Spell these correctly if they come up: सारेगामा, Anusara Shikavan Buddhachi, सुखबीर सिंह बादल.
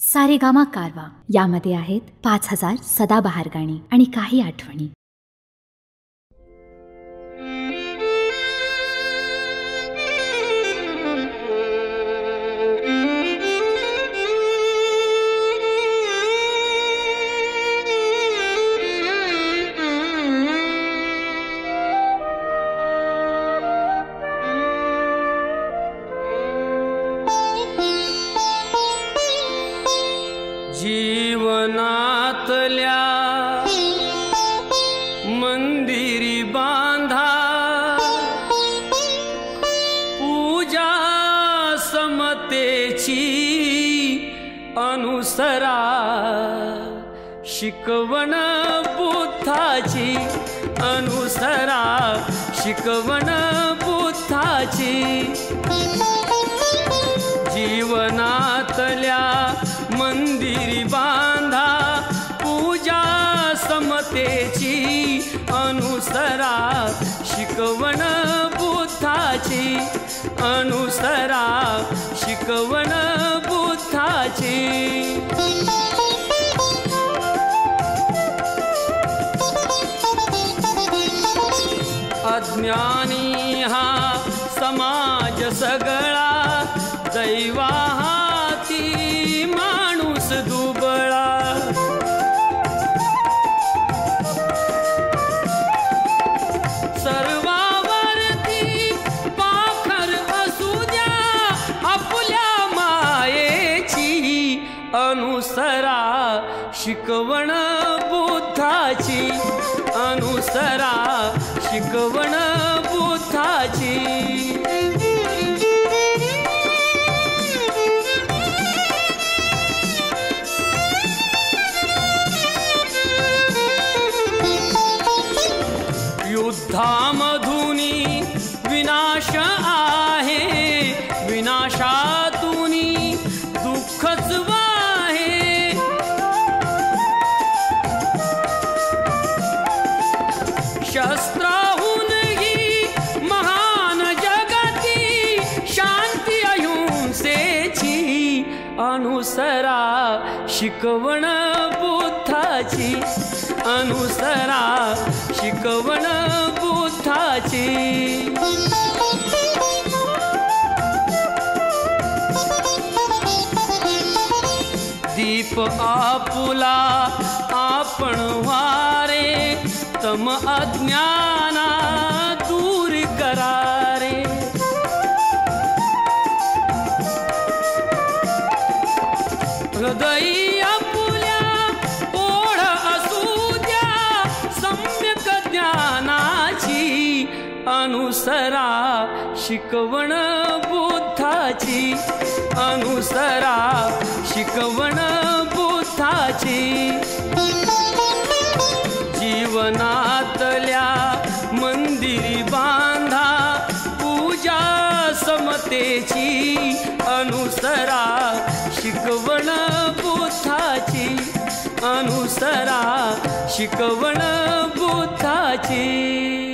सारेगामा कारवा यामध्ये आहेत 5000 सदाबहार गाणी आणि काही आठवणी. जीवनातल्या मंदिरी बांधा पूजा समतेची अनुसरा शिकवण बुद्धाची, अनुसरा शिकवण बुद्धाची. जीवनातल्या मंदिरी बांधा पूजा समतेची अनुसरा शिकवण बुद्धाची, अनुसरा शिकवण बुद्धाची. अज्ञानी हा समाज सगळा दैवा हाती माणूस दुबळा, सर्वावरती पाखर असू द्या आपल्या मायेची, अनुसरा शिकवण बुद्धाची, अनुसरा शिकवण बुद्धाची. युद्धामधुनी विनाश आहे, विनाशातुनी दुःखच वाहे, शस्त्र अनुसरा शिकवण बुद्धाची, अनुसरा शिकवण बुद्धाची. दीप आपुला आपण वारे तम अज्ञाना दूर करारे, हृदय आपुल्या ओढ असू द्या सम्यक ज्ञानाची, अनुसरा शिकवण बुद्धाची, अनुसरा शिकवण बुद्धाची. जीवनातल्या मंदिरी बांधा पूजा समतेची, अनुसरा शिकवण बुद्धाची, अनुसरा शिकवण बुद्धाची.